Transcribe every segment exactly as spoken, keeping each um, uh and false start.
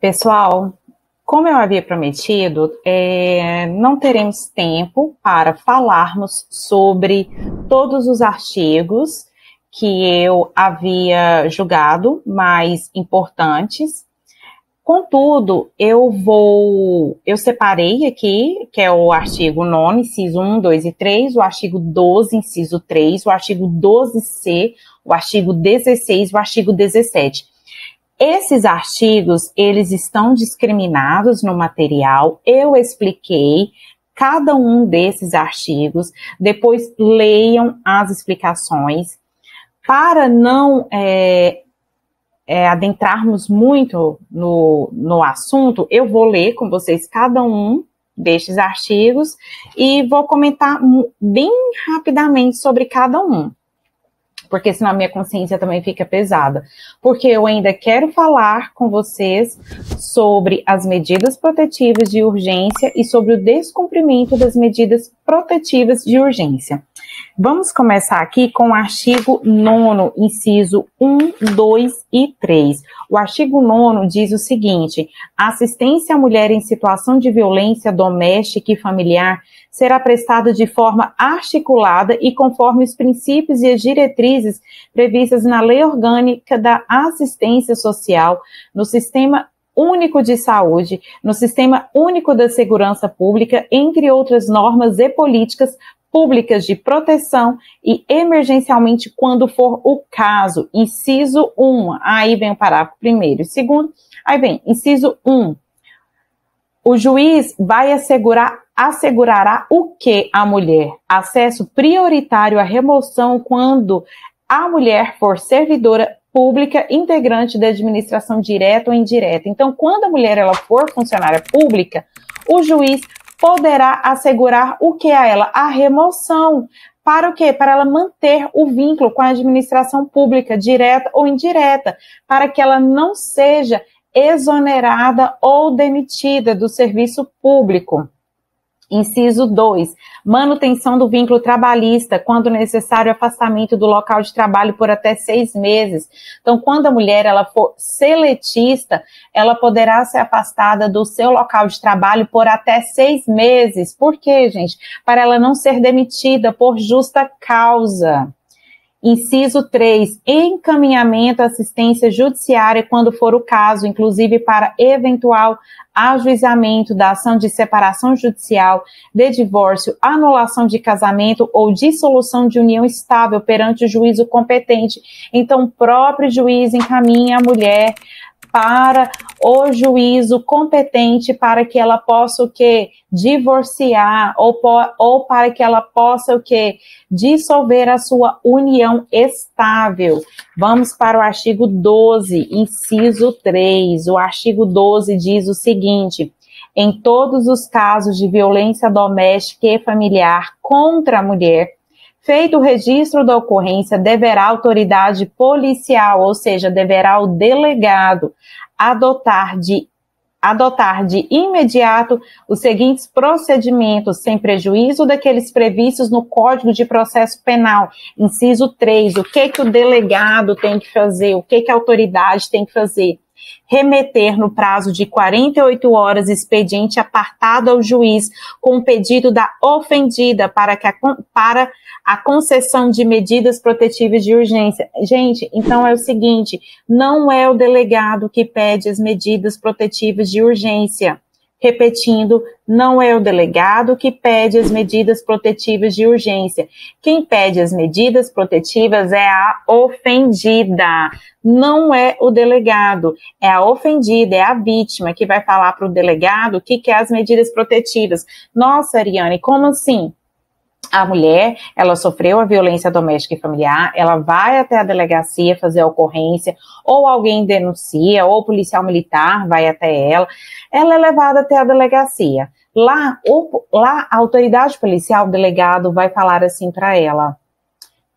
Pessoal, como eu havia prometido, é, não teremos tempo para falarmos sobre todos os artigos que eu havia julgado mais importantes. Contudo, eu vou, eu separei aqui, que é o artigo nove, inciso um, dois e três, o artigo doze, inciso três, o artigo doze C, o artigo dezesseis, o artigo dezessete. Esses artigos, eles estão discriminados no material, eu expliquei cada um desses artigos, depois leiam as explicações, para não... É, É, adentrarmos muito no, no assunto, eu vou ler com vocês cada um destes artigos e vou comentar bem rapidamente sobre cada um, porque senão a minha consciência também fica pesada, porque eu ainda quero falar com vocês sobre as medidas protetivas de urgência e sobre o descumprimento das medidas protetivas de urgência. Vamos começar aqui com o artigo nono, inciso um, dois e três. O artigo nono diz o seguinte: a assistência à mulher em situação de violência doméstica e familiar será prestada de forma articulada e conforme os princípios e as diretrizes previstas na Lei Orgânica da Assistência Social, no Sistema Único de Saúde, no Sistema Único da Segurança Pública, entre outras normas e políticas públicas de proteção e emergencialmente quando for o caso. Inciso um, aí vem o parágrafo primeiro e segundo, aí vem, inciso um, o juiz vai assegurar, assegurará o que à mulher? Acesso prioritário à remoção quando a mulher for servidora pública, integrante da administração direta ou indireta. Então, quando a mulher ela for funcionária pública, o juiz poderá assegurar o que a ela? A remoção. Para o quê? Para ela manter o vínculo com a administração pública, direta ou indireta, para que ela não seja exonerada ou demitida do serviço público. Inciso dois, manutenção do vínculo trabalhista, quando necessário afastamento do local de trabalho por até seis meses. Então, quando a mulher ela for seletista, ela poderá ser afastada do seu local de trabalho por até seis meses. Por quê, gente? Para ela não ser demitida por justa causa. Inciso três, encaminhamento à assistência judiciária quando for o caso, inclusive para eventual ajuizamento da ação de separação judicial, de divórcio, anulação de casamento ou dissolução de união estável perante o juízo competente. Então, o próprio juiz encaminha a mulher para o juízo competente para que ela possa o quê? Divorciar ou, ou para que ela possa o quê? Dissolver a sua união estável. Vamos para o artigo doze, inciso três. O artigo doze diz o seguinte: em todos os casos de violência doméstica e familiar contra a mulher, feito o registro da ocorrência, deverá a autoridade policial, ou seja, deverá o delegado, adotar de, adotar de imediato os seguintes procedimentos, sem prejuízo daqueles previstos no Código de Processo Penal. Inciso três, o que, que o delegado tem que fazer, o que, que a autoridade tem que fazer? Remeter no prazo de quarenta e oito horas expediente apartado ao juiz com o pedido da ofendida para, que a, para a concessão de medidas protetivas de urgência. Gente, então é o seguinte, não é o delegado que pede as medidas protetivas de urgência. Repetindo, não é o delegado que pede as medidas protetivas de urgência. Quem pede as medidas protetivas é a ofendida, não é o delegado. É a ofendida, é a vítima que vai falar para o delegado que quer as medidas protetivas. Nossa, Ariane, como assim? A mulher, ela sofreu a violência doméstica e familiar, ela vai até a delegacia fazer a ocorrência, ou alguém denuncia, ou o policial militar vai até ela, ela é levada até a delegacia. Lá, o, lá a autoridade policial, o delegado, vai falar assim para ela,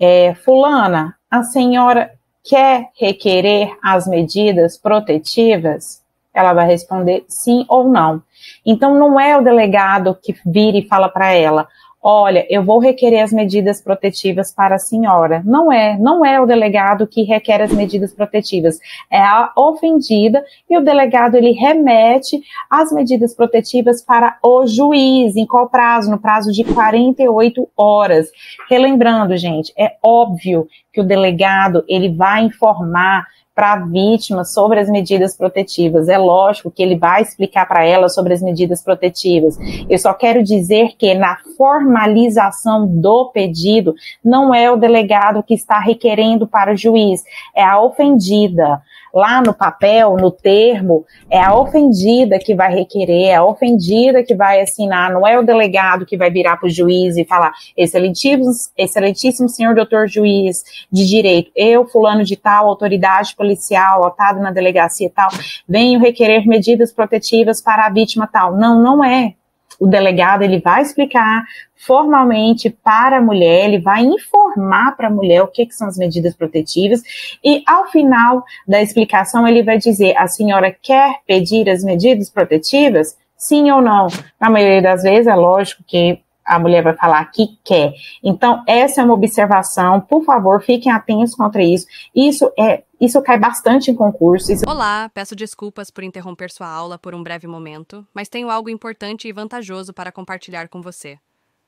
é, fulana, a senhora quer requerer as medidas protetivas? Ela vai responder sim ou não. Então, não é o delegado que vira e fala para ela, olha, eu vou requerer as medidas protetivas para a senhora. Não é, não é o delegado que requer as medidas protetivas, é a ofendida, e o delegado ele remete as medidas protetivas para o juiz. Em qual prazo? No prazo de quarenta e oito horas. Relembrando, gente, é óbvio que o delegado ele vai informar para a vítima sobre as medidas protetivas. É lógico que ele vai explicar para ela sobre as medidas protetivas. Eu só quero dizer que na formalização do pedido, não é o delegado que está requerendo para o juiz, é a ofendida. Lá no papel, no termo, é a ofendida que vai requerer, é a ofendida que vai assinar, não é o delegado que vai virar para o juiz e falar: excelentíssimo, excelentíssimo senhor doutor juiz de direito, eu, fulano de tal, autoridade policial, lotado na delegacia tal, venho requerer medidas protetivas para a vítima tal. Não, não é. O delegado ele vai explicar formalmente para a mulher, ele vai informar para a mulher o que, que são as medidas protetivas, e ao final da explicação ele vai dizer: a senhora quer pedir as medidas protetivas? Sim ou não? Na maioria das vezes é lógico que a mulher vai falar que quer. Então essa é uma observação, por favor, fiquem atentos contra isso. Isso é, isso cai bastante em concurso. Isso... Olá, peço desculpas por interromper sua aula por um breve momento, mas tenho algo importante e vantajoso para compartilhar com você.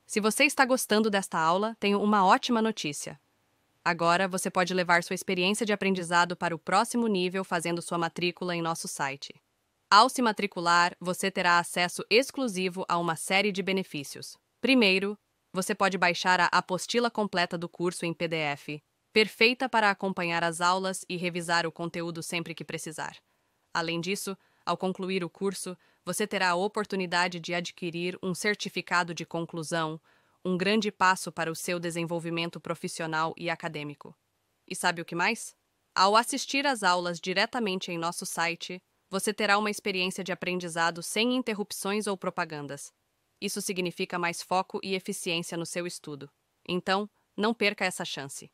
Se você está gostando desta aula, tenho uma ótima notícia. Agora você pode levar sua experiência de aprendizado para o próximo nível fazendo sua matrícula em nosso site. Ao se matricular, você terá acesso exclusivo a uma série de benefícios. Primeiro, você pode baixar a apostila completa do curso em P D F, perfeita para acompanhar as aulas e revisar o conteúdo sempre que precisar. Além disso, ao concluir o curso, você terá a oportunidade de adquirir um certificado de conclusão, um grande passo para o seu desenvolvimento profissional e acadêmico. E sabe o que mais? Ao assistir às aulas diretamente em nosso site, você terá uma experiência de aprendizado sem interrupções ou propagandas. Isso significa mais foco e eficiência no seu estudo. Então, não perca essa chance.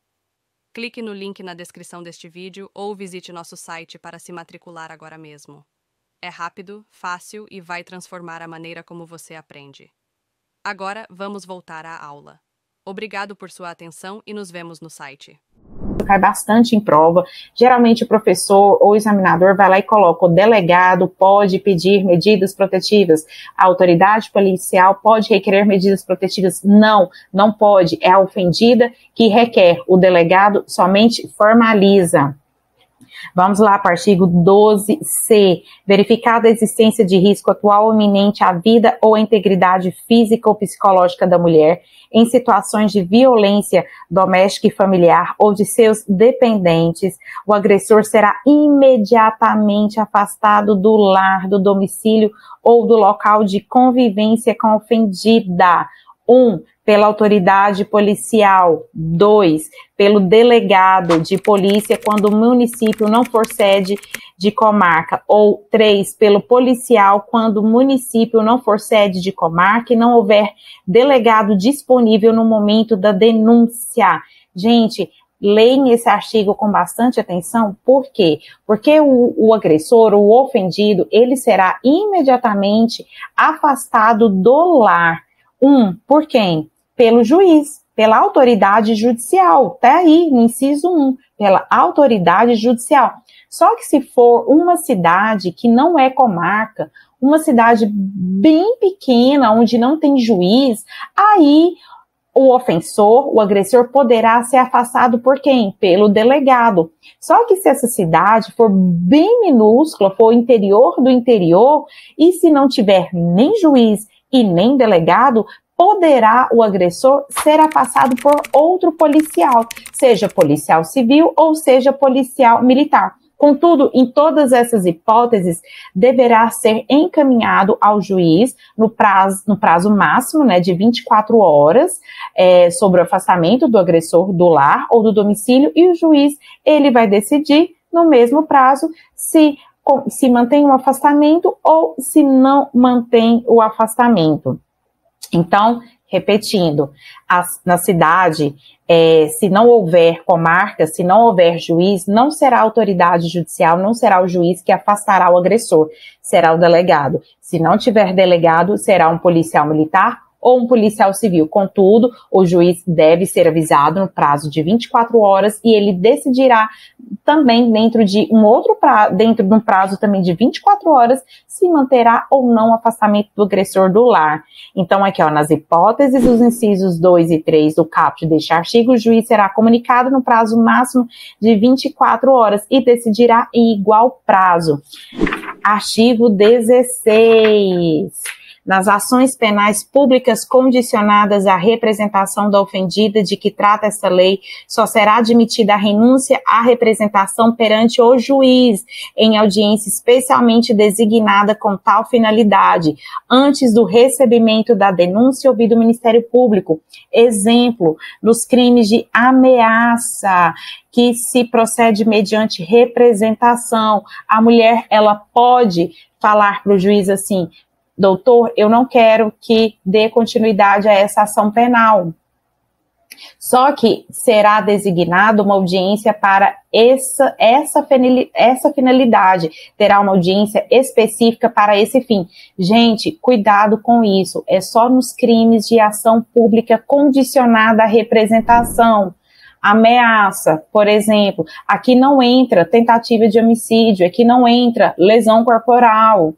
Clique no link na descrição deste vídeo ou visite nosso site para se matricular agora mesmo. É rápido, fácil e vai transformar a maneira como você aprende. Agora, vamos voltar à aula. Obrigado por sua atenção e nos vemos no site. Cai bastante em prova. Geralmente o professor ou o examinador vai lá e coloca: o delegado pode pedir medidas protetivas, a autoridade policial pode requerer medidas protetivas. Não, não pode. É a ofendida que requer. O delegado somente formaliza. Vamos lá para o artigo doze C. Verificada a existência de risco atual ou iminente à vida ou à integridade física ou psicológica da mulher, em situações de violência doméstica e familiar ou de seus dependentes, o agressor será imediatamente afastado do lar, do domicílio ou do local de convivência com a ofendida. Um, pela autoridade policial. Dois, pelo delegado de polícia, quando o município não for sede de comarca. Ou três, pelo policial, quando o município não for sede de comarca e não houver delegado disponível no momento da denúncia. Gente, leiam esse artigo com bastante atenção. Por quê? Porque o, o agressor, o ofendido, ele será imediatamente afastado do lar. Um, por quem? Pelo juiz, pela autoridade judicial. Até aí, no inciso um, pela autoridade judicial. Só que se for uma cidade que não é comarca, uma cidade bem pequena, onde não tem juiz, aí o ofensor, o agressor, poderá ser afastado por quem? Pelo delegado. Só que se essa cidade for bem minúscula, for interior do interior, e se não tiver nem juiz e nem delegado, poderá o agressor ser afastado por outro policial, seja policial civil ou seja policial militar. Contudo, em todas essas hipóteses, deverá ser encaminhado ao juiz no prazo, no prazo máximo, né, de vinte e quatro horas, é, sobre o afastamento do agressor do lar ou do domicílio, e o juiz ele vai decidir no mesmo prazo se se mantém o afastamento ou se não mantém o afastamento. Então, repetindo, as, na cidade, é, se não houver comarca, se não houver juiz, não será a autoridade judicial, não será o juiz que afastará o agressor, será o delegado. Se não tiver delegado, será um policial militar ou um policial civil. Contudo, o juiz deve ser avisado no prazo de vinte e quatro horas e ele decidirá também dentro de um outro prazo, dentro de um prazo também de vinte e quatro horas, se manterá ou não o afastamento do agressor do lar. Então aqui, ó, nas hipóteses dos incisos dois e três do caput deste artigo, o juiz será comunicado no prazo máximo de vinte e quatro horas e decidirá em igual prazo. Artigo dezesseis. Nas ações penais públicas condicionadas à representação da ofendida de que trata essa lei, só será admitida a renúncia à representação perante o juiz, em audiência especialmente designada com tal finalidade, antes do recebimento da denúncia ou do Ministério Público. Exemplo, nos crimes de ameaça, que se procede mediante representação. A mulher, ela pode falar para o juiz assim: doutor, eu não quero que dê continuidade a essa ação penal. Só que será designada uma audiência para essa, essa, essa finalidade. Terá uma audiência específica para esse fim. Gente, cuidado com isso. É só nos crimes de ação pública condicionada à representação. Ameaça, por exemplo. Aqui não entra tentativa de homicídio. Aqui não entra lesão corporal.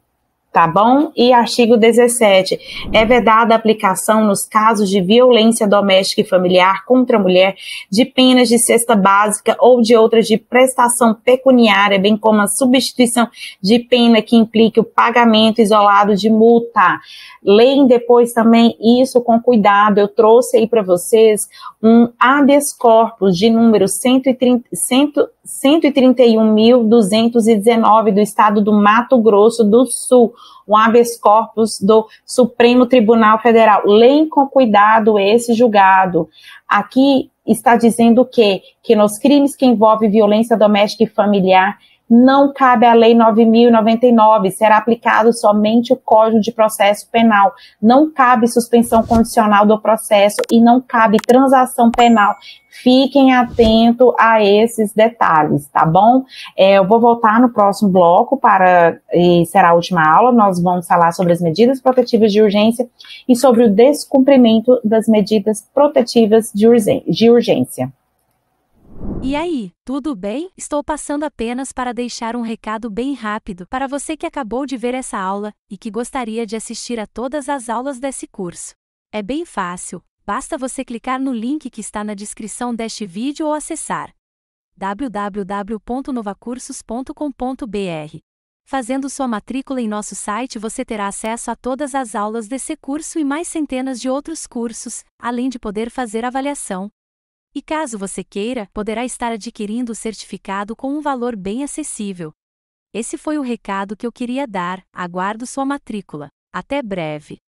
Tá bom? E artigo dezessete. É vedada a aplicação nos casos de violência doméstica e familiar contra a mulher de penas de cesta básica ou de outras de prestação pecuniária, bem como a substituição de pena que implique o pagamento isolado de multa. Leem depois também isso com cuidado. Eu trouxe aí para vocês um habeas corpus de número cento e trinta e um mil duzentos e dezenove do estado do Mato Grosso do Sul, um habeas corpus do Supremo Tribunal Federal. Leem com cuidado esse julgado. Aqui está dizendo o quê? Que nos crimes que envolvem violência doméstica e familiar não cabe a Lei nove mil e noventa e nove, será aplicado somente o Código de Processo Penal. Não cabe suspensão condicional do processo e não cabe transação penal. Fiquem atentos a esses detalhes, tá bom? É, eu vou voltar no próximo bloco para, e será a última aula, nós vamos falar sobre as medidas protetivas de urgência e sobre o descumprimento das medidas protetivas de urgência. E aí, tudo bem? Estou passando apenas para deixar um recado bem rápido para você que acabou de ver essa aula e que gostaria de assistir a todas as aulas desse curso. É bem fácil, basta você clicar no link que está na descrição deste vídeo ou acessar w w w ponto novacursos ponto com ponto b r. Fazendo sua matrícula em nosso site, você terá acesso a todas as aulas desse curso e mais centenas de outros cursos, além de poder fazer avaliação. E caso você queira, poderá estar adquirindo o certificado com um valor bem acessível. Esse foi o recado que eu queria dar, aguardo sua matrícula. Até breve!